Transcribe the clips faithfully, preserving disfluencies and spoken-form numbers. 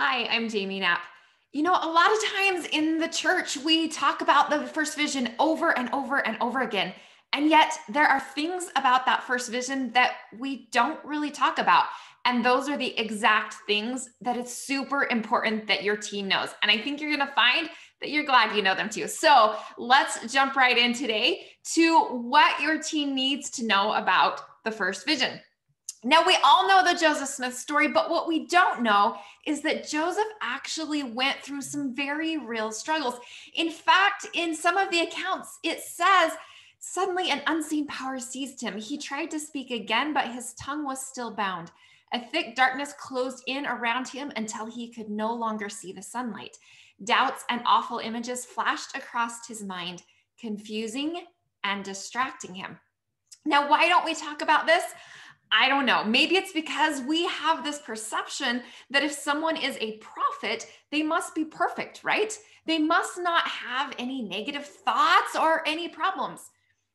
Hi, I'm Jamie Knapp. You know, a lot of times in the church, we talk about the first vision over and over and over again. And yet there are things about that first vision that we don't really talk about. And those are the exact things that it's super important that your team knows. And I think you're going to find that you're glad you know them too. So let's jump right in today to what your team needs to know about the first vision. Now, we all know the Joseph Smith story, but what we don't know is that Joseph actually went through some very real struggles. In fact, in some of the accounts, it says, suddenly an unseen power seized him. He tried to speak again, but his tongue was still bound. A thick darkness closed in around him until he could no longer see the sunlight. Doubts and awful images flashed across his mind, confusing and distracting him. Now, why don't we talk about this? I don't know. Maybe it's because we have this perception that if someone is a prophet, they must be perfect, right? They must not have any negative thoughts or any problems.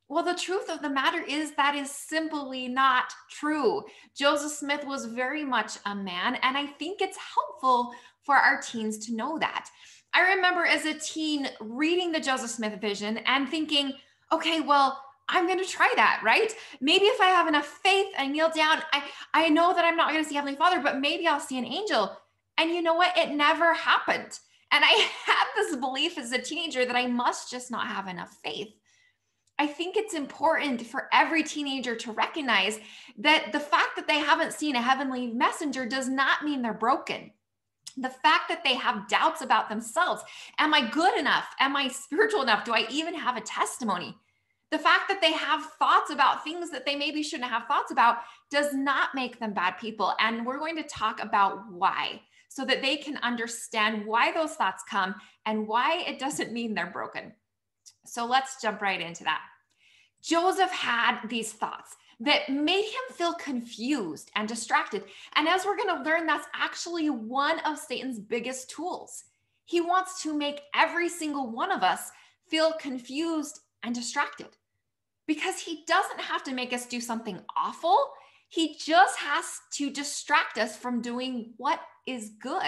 Well, the truth of the matter is that is simply not true. Joseph Smith was very much a man, and I think it's helpful for our teens to know that. I remember as a teen reading the Joseph Smith vision and thinking, okay, well, I'm going to try that, right? Maybe if I have enough faith, I kneel down, I, I know that I'm not going to see Heavenly Father, but maybe I'll see an angel. And you know what? It never happened. And I had this belief as a teenager that I must just not have enough faith. I think it's important for every teenager to recognize that the fact that they haven't seen a heavenly messenger does not mean they're broken. The fact that they have doubts about themselves. Am I good enough? Am I spiritual enough? Do I even have a testimony? The fact that they have thoughts about things that they maybe shouldn't have thoughts about does not make them bad people. And we're going to talk about why, so that they can understand why those thoughts come and why it doesn't mean they're broken. So let's jump right into that. Joseph had these thoughts that made him feel confused and distracted. And as we're going to learn, that's actually one of Satan's biggest tools. He wants to make every single one of us feel confused and distracted. Because he doesn't have to make us do something awful. He just has to distract us from doing what is good,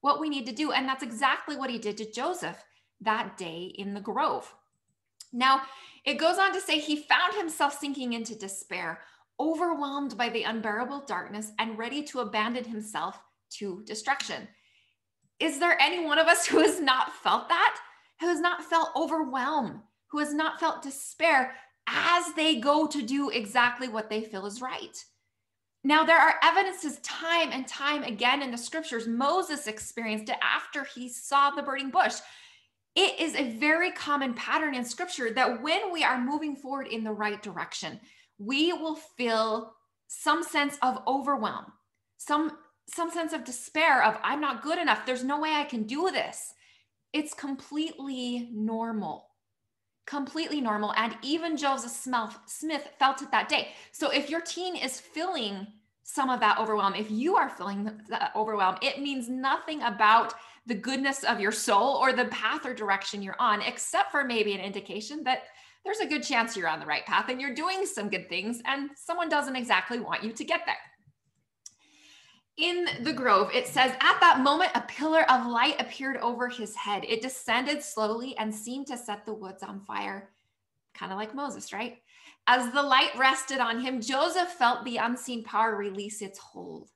what we need to do. And that's exactly what he did to Joseph that day in the grove. Now, it goes on to say he found himself sinking into despair, overwhelmed by the unbearable darkness and ready to abandon himself to destruction. Is there any one of us who has not felt that? Who has not felt overwhelmed? Who has not felt despair as they go to do exactly what they feel is right? Now, there are evidences time and time again in the scriptures. Moses experienced it after he saw the burning bush. It is a very common pattern in scripture that when we are moving forward in the right direction, we will feel some sense of overwhelm, some, some sense of despair of, I'm not good enough. There's no way I can do this. It's completely normal. Completely normal. And even Joseph Smith felt it that day. So if your teen is feeling some of that overwhelm, if you are feeling that overwhelm, it means nothing about the goodness of your soul or the path or direction you're on, except for maybe an indication that there's a good chance you're on the right path and you're doing some good things and someone doesn't exactly want you to get there. In the grove, it says, at that moment, a pillar of light appeared over his head. It descended slowly and seemed to set the woods on fire. Kind of like Moses, right? As the light rested on him, Joseph felt the unseen power release its hold.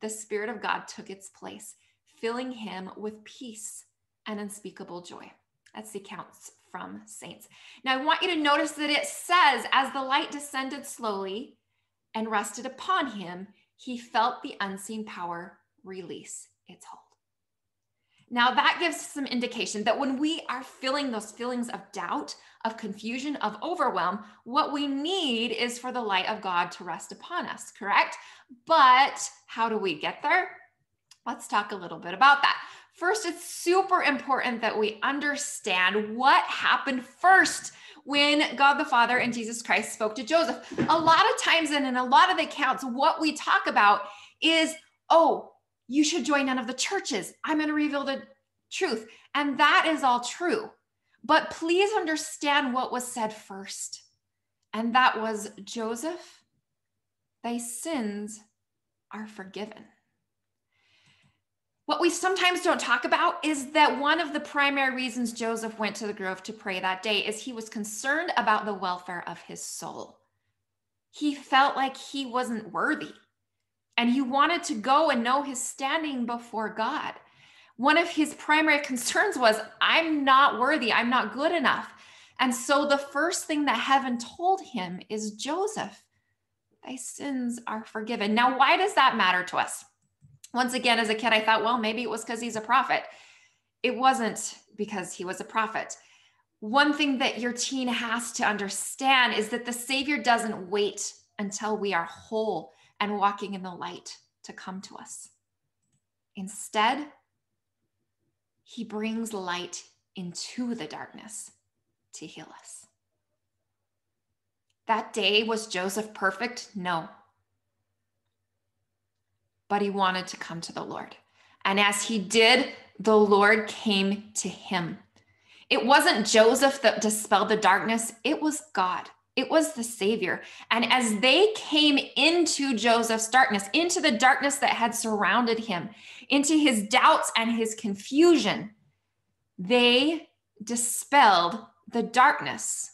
The Spirit of God took its place, filling him with peace and unspeakable joy. That's the accounts from Saints. Now, I want you to notice that it says, as the light descended slowly and rested upon him, he felt the unseen power release its hold. Now that gives some indication that when we are feeling those feelings of doubt, of confusion, of overwhelm, what we need is for the light of God to rest upon us, correct? But how do we get there? Let's talk a little bit about that. First, it's super important that we understand what happened first when God the Father and Jesus Christ spoke to Joseph. A lot of times, and in a lot of the accounts, what we talk about is, oh, you should join none of the churches. I'm going to reveal the truth. And that is all true. But please understand what was said first. And that was, Joseph, thy sins are forgiven. What we sometimes don't talk about is that one of the primary reasons Joseph went to the grove to pray that day is he was concerned about the welfare of his soul. He felt like he wasn't worthy, and he wanted to go and know his standing before God. One of his primary concerns was, I'm not worthy, I'm not good enough. And so the first thing that heaven told him is, Joseph, thy sins are forgiven. Now, why does that matter to us? Once again, as a kid, I thought, well, maybe it was because he's a prophet. It wasn't because he was a prophet. One thing that your teen has to understand is that the Savior doesn't wait until we are whole and walking in the light to come to us. Instead, he brings light into the darkness to heal us. That day, was Joseph perfect? No. But he wanted to come to the Lord. And as he did, the Lord came to him. It wasn't Joseph that dispelled the darkness. It was God. It was the Savior. And as they came into Joseph's darkness, into the darkness that had surrounded him, into his doubts and his confusion, they dispelled the darkness.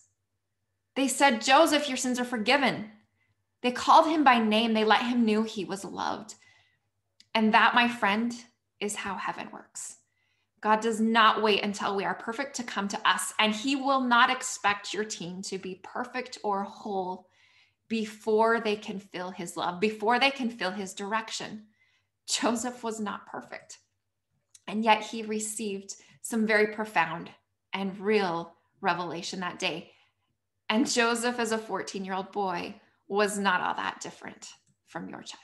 They said, Joseph, your sins are forgiven. They called him by name. They let him know he was loved. And that, my friend, is how heaven works. God does not wait until we are perfect to come to us, and he will not expect your teen to be perfect or whole before they can feel his love, before they can feel his direction. Joseph was not perfect, and yet he received some very profound and real revelation that day. And Joseph, as a fourteen-year-old boy, was not all that different from your child.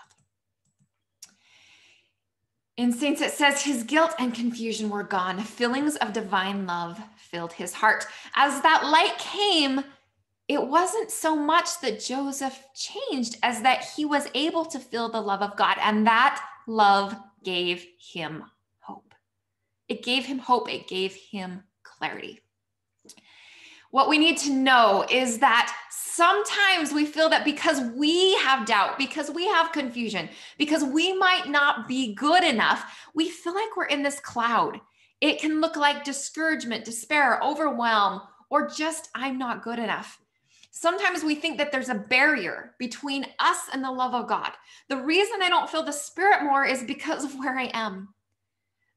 In Saints, it says his guilt and confusion were gone. Feelings of divine love filled his heart. As that light came, it wasn't so much that Joseph changed as that he was able to feel the love of God. And that love gave him hope. It gave him hope. It gave him clarity. What we need to know is that sometimes we feel that because we have doubt, because we have confusion, because we might not be good enough, we feel like we're in this cloud. It can look like discouragement, despair, overwhelm, or just I'm not good enough. Sometimes we think that there's a barrier between us and the love of God. The reason I don't feel the Spirit more is because of where I am.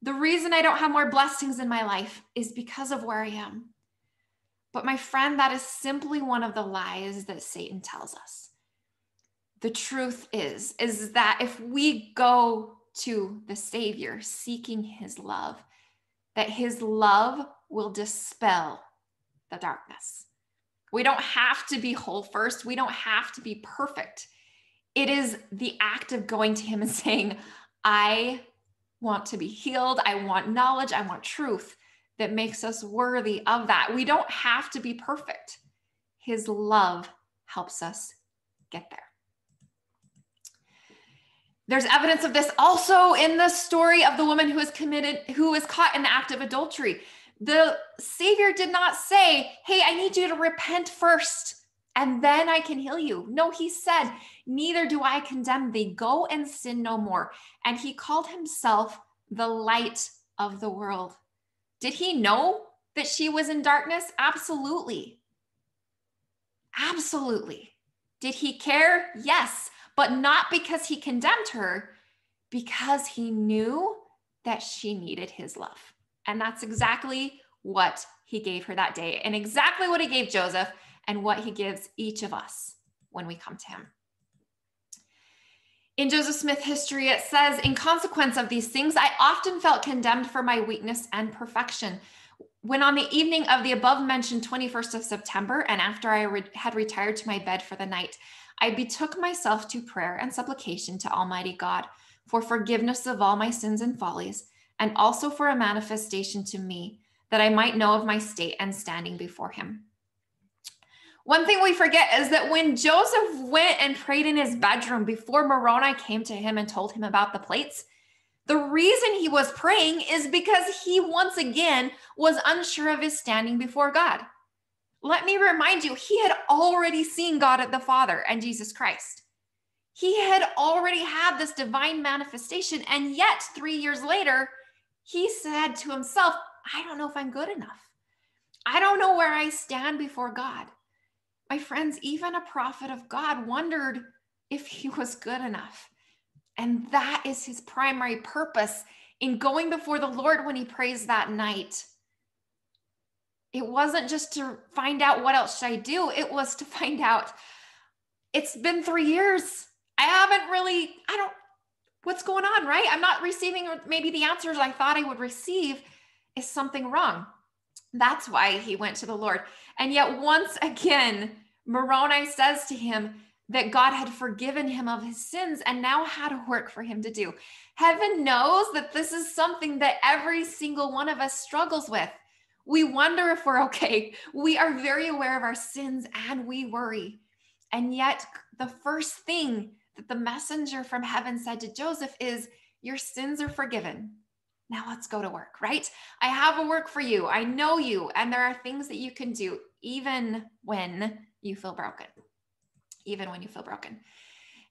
The reason I don't have more blessings in my life is because of where I am. But my friend, that is simply one of the lies that Satan tells us. The truth is, is that if we go to the Savior seeking his love, that his love will dispel the darkness. We don't have to be whole first. We don't have to be perfect. It is the act of going to him and saying, I want to be healed. I want knowledge. I want truth. That makes us worthy of that. We don't have to be perfect. His love helps us get there. There's evidence of this also in the story of the woman who is committed, who is caught in the act of adultery. The Savior did not say, hey, I need you to repent first, and then I can heal you. No, he said, neither do I condemn thee. Go and sin no more. And he called himself the light of the world. Did he know that she was in darkness? Absolutely. Absolutely. Did he care? Yes, but not because he condemned her, because he knew that she needed his love. And that's exactly what he gave her that day, and exactly what he gave Joseph, and what he gives each of us when we come to him. In Joseph Smith History, it says, in consequence of these things, I often felt condemned for my weakness and perfection. When on the evening of the above mentioned twenty-first of September, and after I re- had retired to my bed for the night, I betook myself to prayer and supplication to Almighty God for forgiveness of all my sins and follies, and also for a manifestation to me that I might know of my state and standing before him. One thing we forget is that when Joseph went and prayed in his bedroom before Moroni came to him and told him about the plates, the reason he was praying is because he once again was unsure of his standing before God. Let me remind you, he had already seen God the Father and Jesus Christ. He had already had this divine manifestation. And yet three years later, he said to himself, I don't know if I'm good enough. I don't know where I stand before God. My friends, even a prophet of God wondered if he was good enough. And that is his primary purpose in going before the Lord when he prays that night. It wasn't just to find out what else should I do. It was to find out, it's been three years. I haven't really, I don't, what's going on, right? I'm not receiving maybe the answers I thought I would receive. Is something wrong? That's why he went to the Lord. And yet once again, Moroni says to him that God had forgiven him of his sins and now had a work for him to do. Heaven knows that this is something that every single one of us struggles with. We wonder if we're okay. We are very aware of our sins and we worry. And yet the first thing that the messenger from heaven said to Joseph is, your sins are forgiven. Now let's go to work, right? I have a work for you. I know you. And there are things that you can do even when you feel broken, even when you feel broken.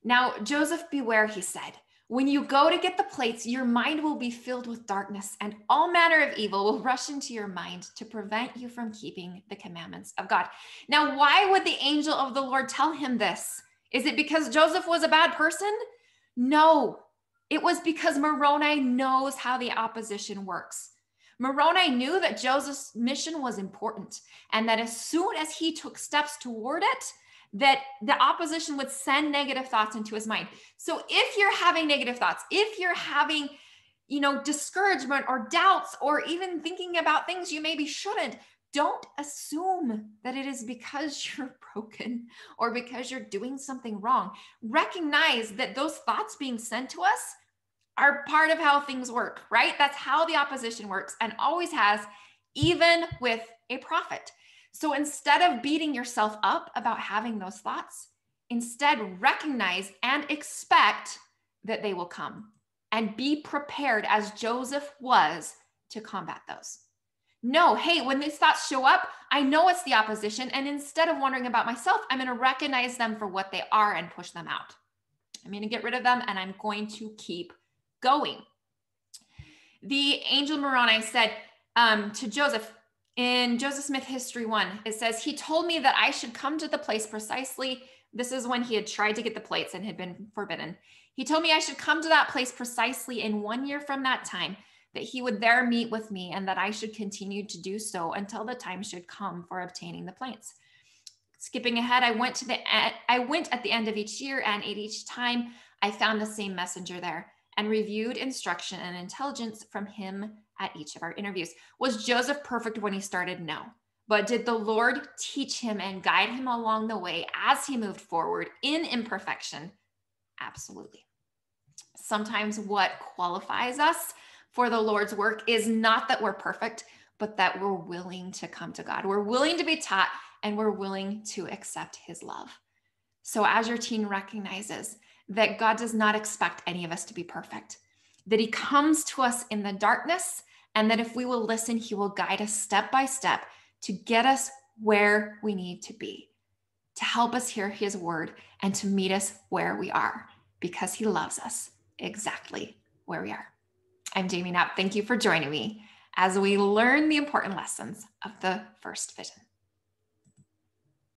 Now, Joseph, beware, he said, when you go to get the plates, your mind will be filled with darkness and all manner of evil will rush into your mind to prevent you from keeping the commandments of God. Now, why would the angel of the Lord tell him this? Is it because Joseph was a bad person? No. It was because Moroni knows how the opposition works. Moroni knew that Joseph's mission was important and that as soon as he took steps toward it, that the opposition would send negative thoughts into his mind. So if you're having negative thoughts, if you're having, you know, discouragement or doubts, or even thinking about things you maybe shouldn't, don't assume that it is because you're broken or because you're doing something wrong. Recognize that those thoughts being sent to us are part of how things work, right? That's how the opposition works and always has, even with a prophet. So instead of beating yourself up about having those thoughts, instead recognize and expect that they will come and be prepared as Joseph was to combat those. No, hey, when these thoughts show up, I know it's the opposition. And instead of wondering about myself, I'm going to recognize them for what they are and push them out. I'm going to get rid of them and I'm going to keep going. The angel Moroni said um, to Joseph, in Joseph Smith History one, it says, he told me that I should come to the place precisely. This is when he had tried to get the plates and had been forbidden. He told me I should come to that place precisely in one year from that time, that he would there meet with me and that I should continue to do so until the time should come for obtaining the plates. Skipping ahead, I went to the, I went at the end of each year, and at each time I found the same messenger there and reviewed instruction and intelligence from him at each of our interviews. Was Joseph perfect when he started? No. But did the Lord teach him and guide him along the way as he moved forward in imperfection? Absolutely. Sometimes what qualifies us for the Lord's work is not that we're perfect, but that we're willing to come to God. We're willing to be taught and we're willing to accept his love. So as your teen recognizes that God does not expect any of us to be perfect, that he comes to us in the darkness, and that if we will listen, he will guide us step by step to get us where we need to be, to help us hear his word and to meet us where we are, because he loves us exactly where we are. I'm Jamie Knapp. Thank you for joining me as we learn the important lessons of the First Vision.